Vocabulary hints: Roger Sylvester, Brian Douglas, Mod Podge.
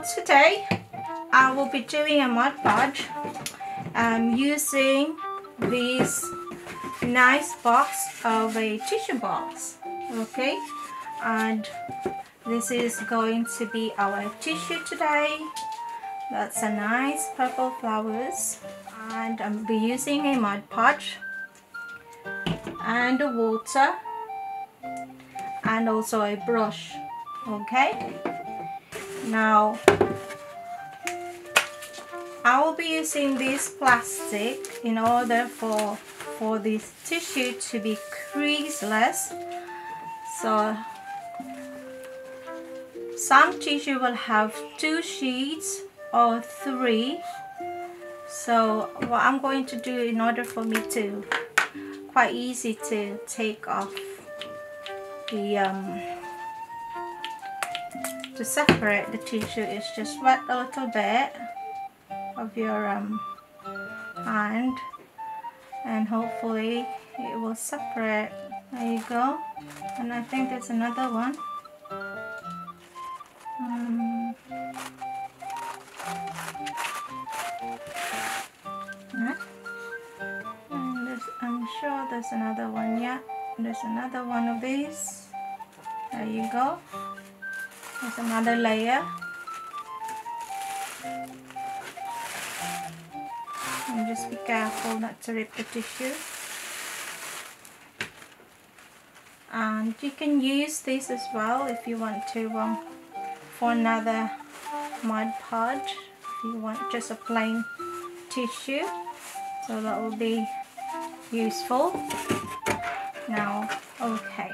mods today. I will be doing a Mod Podge using this nice box of a tissue box. Okay, and this is going to be our tissue today. That's a nice purple flowers, and I'll be using a Mod Podge and water and also a brush. Okay, now I will be using this plastic in order for this tissue to be creaseless. So some tissue will have 2 sheets or 3. So what I'm going to do in order for me to quite easy to take off the to separate the tissue is just wet a little bit of your hand, and hopefully it will separate. There you go. And I think there's another one. Yeah. And I'm sure there's another one. Yeah, there's another one of these. There you go. There's another layer. And just be careful not to rip the tissue. And you can use this as well if you want to for another Mod Podge, if you want just a plain tissue, so that will be useful. Now, okay.